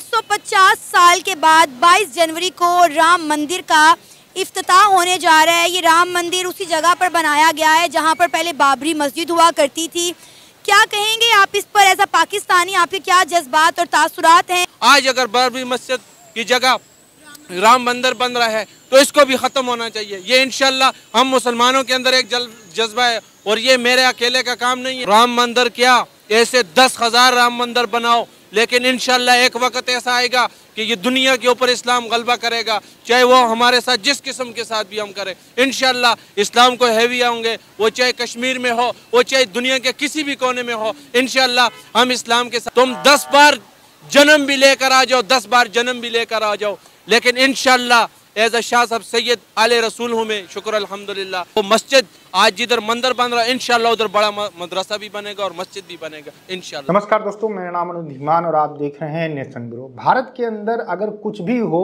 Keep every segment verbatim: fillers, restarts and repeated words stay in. पाँच सौ पचास साल के बाद बाईस जनवरी को राम मंदिर का इफ्तिताह होने जा रहा है। ये राम मंदिर उसी जगह पर बनाया गया है जहाँ पर पहले बाबरी मस्जिद हुआ करती थी। क्या कहेंगे आप इस पर, ऐसा पाकिस्तानी आपके क्या जज्बात और तासुरात हैं? आज अगर बाबरी मस्जिद की जगह राम मंदिर बन रहा है तो इसको भी ख़त्म होना चाहिए। ये इंशाल्लाह हम मुसलमानों के अंदर एक जज्बा है और ये मेरे अकेले का काम नहीं है। राम मंदिर क्या, ऐसे दस हज़ार राम मंदिर बनाओ, लेकिन इंशाल्लाह एक वक्त ऐसा आएगा कि ये दुनिया के ऊपर इस्लाम गलबा करेगा, चाहे वो हमारे साथ जिस किस्म के साथ भी हम करें। इंशाल्लाह इस्लाम को हैवी होंगे, वो चाहे कश्मीर में हो, वो चाहे दुनिया के किसी भी कोने में हो। इंशाल्लाह हम इस्लाम के साथ, तुम दस बार जन्म भी लेकर आ जाओ, दस बार जन्म भी लेकर आ जाओ, लेकिन इंशाल्लाह एज़ शाह साहब सैयद आले रसूल हूँ मैं, शुक्र अल्हम्दुलिल्लाह। वो मस्जिद आज जिधर मंदिर बन रहा है, इंशाल्लाह उधर बड़ा मदरसा भी बनेगा और मस्जिद भी बनेगा इंशाल्लाह। नमस्कार दोस्तों, मेरा नाम अनुज धीमान और आप देख रहे हैं नेशन ब्रो। भारत के अंदर अगर कुछ भी हो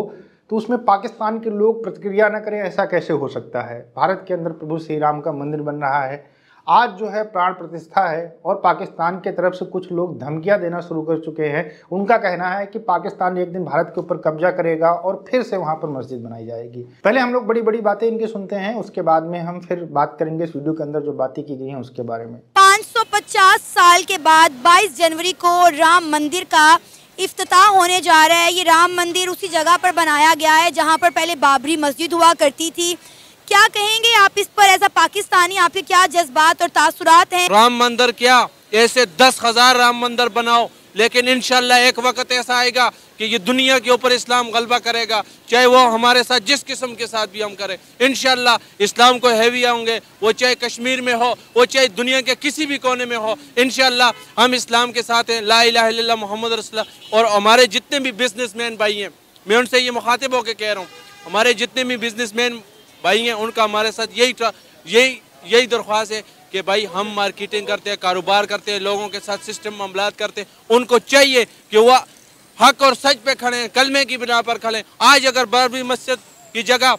तो उसमें पाकिस्तान के लोग प्रतिक्रिया न करें, ऐसा कैसे हो सकता है? भारत के अंदर प्रभु श्री राम का मंदिर बन रहा है, आज जो है प्राण प्रतिष्ठा है, और पाकिस्तान के तरफ से कुछ लोग धमकियां देना शुरू कर चुके हैं। उनका कहना है कि पाकिस्तान एक दिन भारत के ऊपर कब्जा करेगा और फिर से वहां पर मस्जिद बनाई जाएगी। पहले हम लोग बड़ी बड़ी बातें इनकी सुनते हैं, उसके बाद में हम फिर बात करेंगे इस वीडियो के अंदर जो बातें की गई हैं उसके बारे में। पाँच सौ पचास साल के बाद बाईस जनवरी को राम मंदिर का इफ्तिताह होने जा रहा है। ये राम मंदिर उसी जगह पर बनाया गया है जहाँ पर पहले बाबरी मस्जिद हुआ करती थी। क्या कहेंगे आप इस पर, ऐसा पाकिस्तानी आपके क्या जज्बात और तासुरात हैं? राम मंदिर क्या, ऐसे दस हज़ार राम मंदिर बनाओ, लेकिन इंशाल्लाह एक वक्त ऐसा आएगा कि ये दुनिया के ऊपर इस्लाम गलबा करेगा, चाहे वो हमारे साथ जिस किस्म के साथ भी हम करें। इंशाल्लाह इस्लाम को हैवी होंगे, वो चाहे कश्मीर में हो, वो चाहे दुनिया के किसी भी कोने में हो। इंशाल्लाह हम इस्लाम के साथ हैं, ला इलाहा इल्लल्लाह मुहम्मद रसूलुल्लाह। और हमारे जितने भी बिजनेसमैन भाई हैं, मैं उनसे ये मुखातिब होकर कह रहा हूँ, हमारे जितने भी बिजनेसमैन भाई हैं उनका हमारे साथ यही यही यही दरख्वास्त है कि भाई हम मार्केटिंग करते हैं, कारोबार करते हैं, लोगों के साथ सिस्टम मामलात करते हैं, उनको चाहिए कि वह हक और सच पे खड़े हैं, कलमे की बिना पर खड़े हैं। आज अगर बाबरी मस्जिद की जगह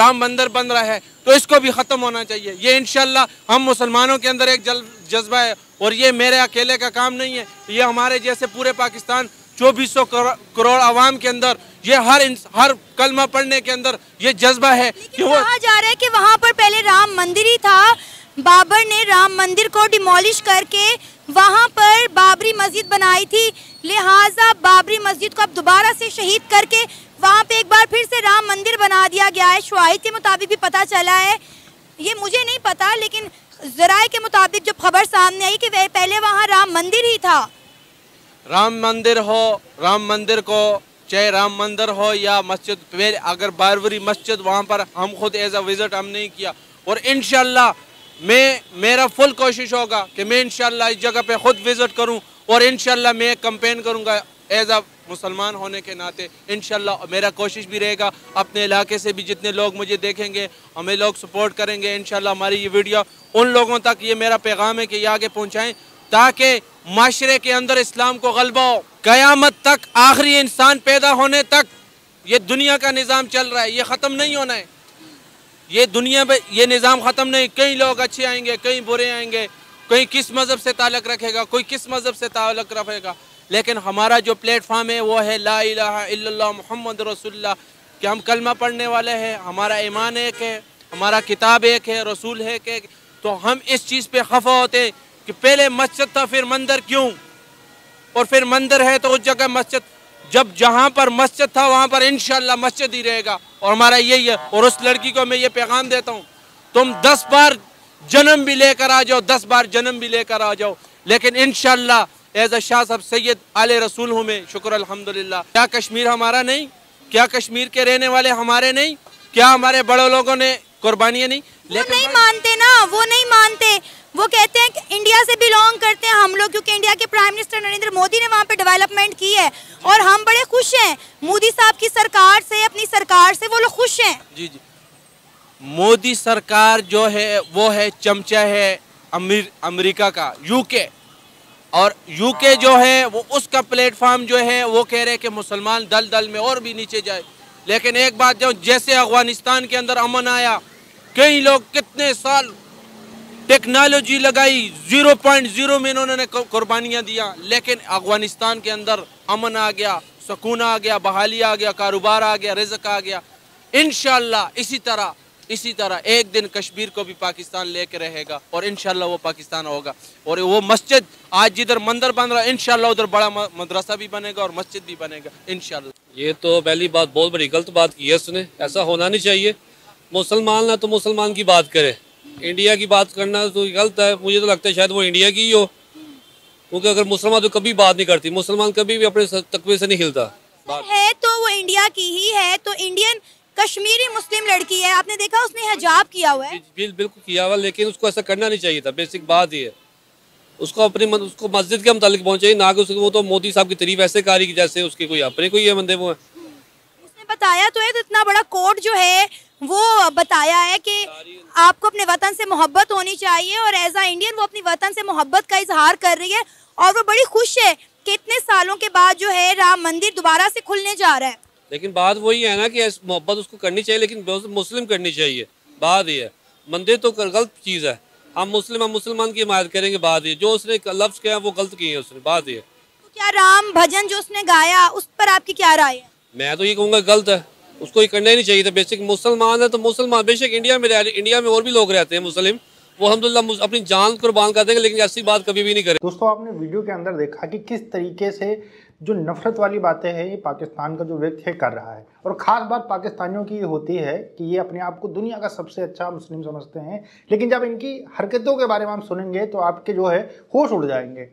राम मंदिर बन रहा है तो इसको भी ख़त्म होना चाहिए। ये इंशाल्लाह हम मुसलमानों के अंदर एक जज्बा है और ये मेरे अकेले का काम नहीं है, ये हमारे जैसे पूरे पाकिस्तान चौबीस सौ करोड़ आवाम के अंदर ये हर हर कलमा पढ़ने के अंदर ये जज्बा है। कि वो कहा जा रहा है कि वहाँ पर पहले राम मंदिर ही था, बाबर ने राम मंदिर को डिमोलिश करके वहाँ पर बाबरी मस्जिद बनाई थी, लिहाजा बाबरी मस्जिद को अब दोबारा से शहीद करके वहाँ पे एक बार फिर से राम मंदिर बना दिया गया है। शवाहिद के मुताबिक भी पता चला है, ये मुझे नहीं पता, लेकिन जराए के मुताबिक जो खबर सामने आई कि वह पहले वहाँ राम मंदिर ही था। राम मंदिर हो, राम मंदिर को चाहे राम मंदिर हो या मस्जिद, फिर अगर बाबरी मस्जिद वहाँ पर हम खुद एज अ विजिट हम नहीं किया, और इंशाल्लाह मैं मेरा फुल कोशिश होगा कि मैं इंशाल्लाह इस जगह पे खुद विजिट करूँ और इंशाल्लाह मैं कंपेन करूँगा एज अ मुसलमान होने के नाते। इंशाल्लाह मेरा कोशिश भी रहेगा, अपने इलाके से भी जितने लोग मुझे देखेंगे, हमें लोग सपोर्ट करेंगे, इंशाल्लाह हमारी ये वीडियो उन लोगों तक ये मेरा पैगाम है कि ये आगे पहुँचाएँ, ताकि माशरे के अंदर इस्लाम को गलबा हो। क़यामत तक, आखिरी इंसान पैदा होने तक ये दुनिया का निज़ाम चल रहा है, ये ख़त्म नहीं होना है। ये दुनिया में ये निज़ाम ख़त्म नहीं, कई लोग अच्छे आएंगे, कई बुरे आएंगे, कोई किस मज़हब से ताल्लुक़ रखेगा, कोई किस मज़हब से ताल्लुक़ रखेगा, लेकिन हमारा जो प्लेटफार्म है वो है ला इलाहा इल्लल्लाह मुहम्मद रसूलुल्लाह, कि हम कलमा पढ़ने वाले हैं, हमारा ईमान एक है, हमारा किताब एक है, रसूल एक है। तो हम इस चीज़ पर खफा होते हैं कि पहले मस्जिद था फिर मंदिर क्यों, और फिर मंदिर है तो उस जगह मस्जिद, जब जहाँ पर मस्जिद था वहाँ पर इंशाल्लाह मस्जिद ही रहेगा। और हमारा यही है, और उस लड़की को मैं ये पैगाम देता हूँ, तुम दस बार जन्म भी लेकर आ जाओ, दस बार जन्म भी लेकर आ जाओ, लेकिन इंशाल्लाह एज़ शाह साहब सैयद आले रसूल हूँ मैं, शुक्र अल्हम्दुलिल्लाह। क्या कश्मीर हमारा नहीं, क्या कश्मीर के रहने वाले हमारे नहीं, क्या हमारे बड़े लोगों ने कुर्बानियाँ नहीं? लेकिन नहीं मानते ना, वो नहीं मानते, वो कहते हैं कि इंडिया से बिलोंग करते हैं हम लोग, क्योंकि इंडिया के प्राइम मिनिस्टर नरेंद्र मोदी ने वहाँ पे डेवलपमेंट की है और हम बड़े खुश हैं मोदी साहब की सरकार से, अपनी सरकार से वो लोग खुश हैं। जी जी, मोदी सरकार जो है वो है चमचा है अमीर अमेरिका का, यूके, और यूके जो है वो उसका प्लेटफॉर्म जो है वो कह रहे कि मुसलमान दल दल में और भी नीचे जाए। लेकिन एक बात, जो जैसे अफगानिस्तान के अंदर अमन आया, कई लोग कितने साल टेक्नोलॉजी लगाई, जीरो पॉइंट जीरो में इन्होंने कुर्बानियाँ दिया, लेकिन अफगानिस्तान के अंदर अमन आ गया, सुकून आ गया, बहाली आ गया, कारोबार आ गया, रिज़्क़ आ गया। इंशाल्लाह इसी तरह इसी तरह एक दिन कश्मीर को भी पाकिस्तान लेके रहेगा और इंशाल्लाह वो पाकिस्तान होगा। और वो मस्जिद आज जिधर मंदिर बन रहा है इंशाल्लाह उधर बड़ा मदरसा भी बनेगा और मस्जिद भी बनेगा इंशाल्लाह। ये तो पहली बात बहुत बड़ी गलत बात की है उसने, ऐसा होना नहीं चाहिए। मुसलमान ना तो मुसलमान की बात करे, इंडिया की बात करना तो गलत है। मुझे तो लगता है शायद वो इंडिया की ही हो, क्योंकि अगर मुसलमान तो कभी बात नहीं करती, मुसलमान कभी भी अपने तकवे से नहीं हिलता है, तो वो इंडिया की ही है। तो इंडियन कश्मीरी मुस्लिम लड़की है, आपने देखा उसने हिजाब किया हुआ है, बिल्कुल किया हुआ, लेकिन उसको ऐसा करना नहीं चाहिए था। बेसिक बात ये है, उसको अपनी उसको मस्जिद के मुतालिक पहुँचे ना कि उसको, वो तो मोदी साहब की तारीफ ऐसे कारी जैसे उसके कोई अपने कोई है बंदे। वो उसने बताया तो है, तो इतना बड़ा कोर्ट जो है वो बताया है कि आपको अपने वतन से मोहब्बत होनी चाहिए, और एज आ इंडियन वो अपनी वतन से मोहब्बत का इजहार कर रही है और वो बड़ी खुश है कि इतने सालों के बाद जो है राम मंदिर दोबारा से खुलने जा रहा है। लेकिन बात वही है ना कि मोहब्बत उसको करनी चाहिए, लेकिन मुस्लिम करनी चाहिए। बात यह है मंदिर तो गलत चीज़ है, हम मुस्लिम हम मुसलमान की हिमायत करेंगे। बात ये जो उसने लफ्ज़ किया वो गलत किए हैं उसने। बात ये तो क्या राम भजन जो उसने गाया उस पर आपकी क्या राय है? मैं तो ये कहूँगा गलत है, उसको ये करना ही नहीं चाहिए था। बेसिक मुसलमान है तो मुसलमान, बेशक इंडिया में रह रहे, इंडिया में और भी लोग रहते हैं मुस्लिम, वो अल्हम्दुलिल्लाह अपनी जान कुर्बान कर देंगे, लेकिन ऐसी बात कभी भी नहीं करें। दोस्तों आपने वीडियो के अंदर देखा कि किस तरीके से जो नफरत वाली बातें हैं ये पाकिस्तान का जो व्यक्ति है कर रहा है, और ख़ास बात पाकिस्तानियों की ये होती है कि ये अपने आप को दुनिया का सबसे अच्छा मुस्लिम समझते हैं, लेकिन जब इनकी हरकतों के बारे में आप सुनेंगे तो आपके जो है होश उड़ जाएंगे।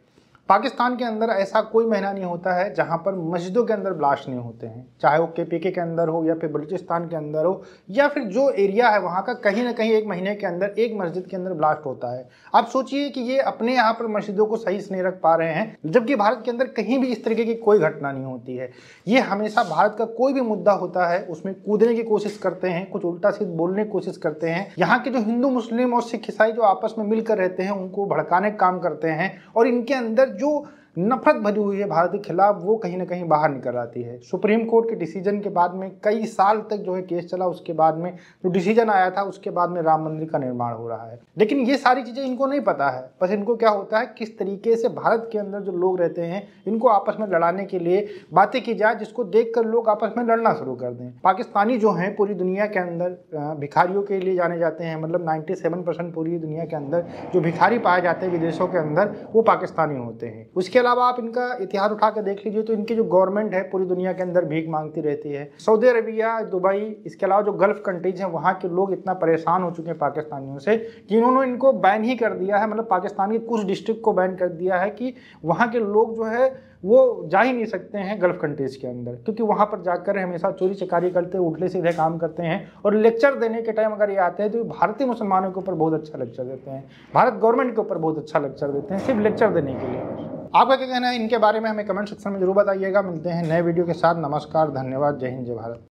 पाकिस्तान के अंदर ऐसा कोई महीना नहीं होता है जहां पर मस्जिदों के अंदर ब्लास्ट नहीं होते हैं, चाहे वो के पी के के अंदर हो या फिर बलूचिस्तान के अंदर हो या फिर जो एरिया है वहां का, कहीं ना कहीं एक महीने के अंदर एक मस्जिद के अंदर ब्लास्ट होता है। आप सोचिए कि ये अपने यहाँ पर मस्जिदों को सही से नहीं रख पा रहे हैं, जबकि भारत के अंदर कहीं भी इस तरीके की कोई घटना नहीं होती है। ये हमेशा भारत का कोई भी मुद्दा होता है उसमें कूदने की कोशिश करते हैं, कुछ उल्टा सीधा बोलने की कोशिश करते हैं। यहाँ के जो हिंदू मुस्लिम और सिख ईसाई जो आपस में मिलकर रहते हैं उनको भड़काने का काम करते हैं, और इनके अंदर जो नफरत भरी हुई है भारत के खिलाफ वो कहीं ना कहीं बाहर निकल आती है। सुप्रीम कोर्ट के डिसीजन के बाद में कई साल तक जो है केस चला, उसके बाद में जो डिसीजन आया था उसके बाद में राम मंदिर का निर्माण हो रहा है। लेकिन ये सारी चीज़ें इनको नहीं पता है, बस इनको क्या होता है किस तरीके से भारत के अंदर जो लोग रहते हैं इनको आपस में लड़ाने के लिए बातें की जाए, जिसको देख कर लोग आपस में लड़ना शुरू कर दें। पाकिस्तानी जो हैं पूरी दुनिया के अंदर भिखारियों के लिए जाने जाते हैं, मतलब नाइन्टी सेवन परसेंट पूरी दुनिया के अंदर जो भिखारी पाए जाते हैं विदेशों के अंदर वो पाकिस्तानी होते हैं। उसके अलावा आप इनका इतिहास उठा कर देख लीजिए तो इनकी जो गवर्नमेंट है पूरी दुनिया के अंदर भीख मांगती रहती है। सऊदी अरबिया, दुबई, इसके अलावा जो गल्फ़ कंट्रीज हैं वहाँ के लोग इतना परेशान हो चुके हैं पाकिस्तानियों से कि इन्होंने इनको बैन ही कर दिया है, मतलब पाकिस्तान के कुछ डिस्ट्रिक्ट को बैन कर दिया है कि वहाँ के लोग जो है वो जा ही नहीं सकते हैं गल्फ़ कंट्रीज़ के अंदर, क्योंकि वहाँ पर जाकर हमेशा चोरी चकारी करते हैं, उल्टे सीधे काम करते हैं, और लेक्चर देने के टाइम अगर ये आते हैं तो भारतीय मुसलमानों के ऊपर बहुत अच्छा लेक्चर देते हैं, भारत गवर्नमेंट के ऊपर बहुत अच्छा लेक्चर देते हैं, सिर्फ लेक्चर देने के लिए। आपका क्या कहना है इनके बारे में हमें कमेंट सेक्शन में जरूर बताइएगा। मिलते हैं नए वीडियो के साथ। नमस्कार, धन्यवाद, जय हिंद, जय भारत।